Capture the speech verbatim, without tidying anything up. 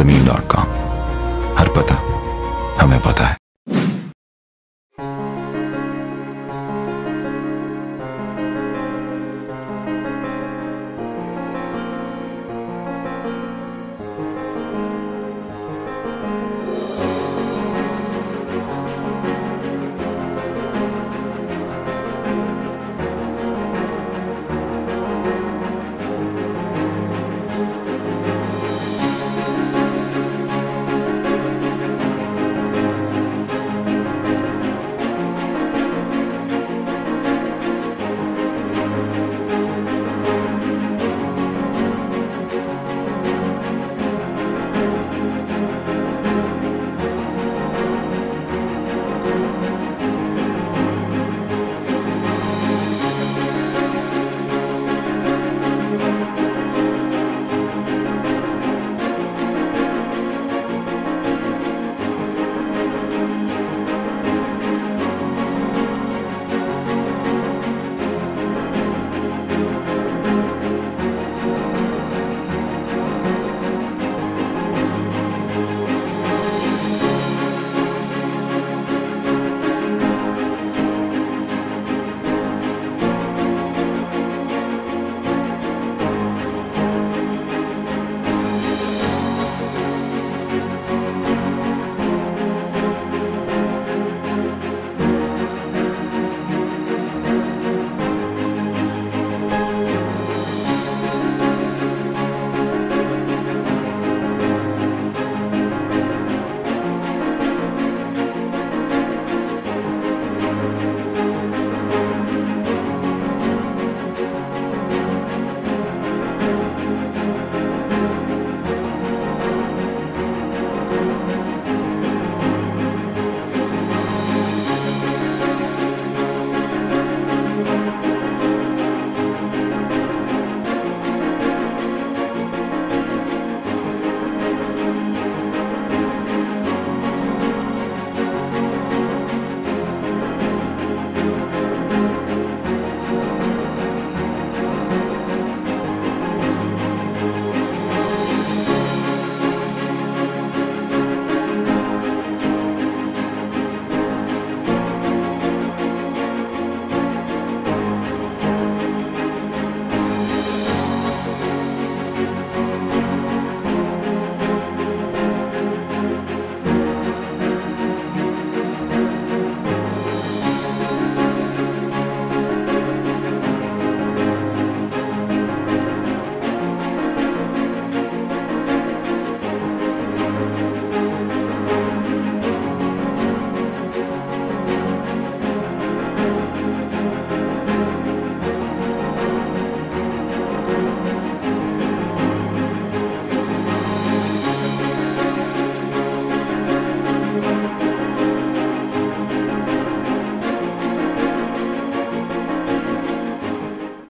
ज़मीन dot com. हर पता हमें पता है।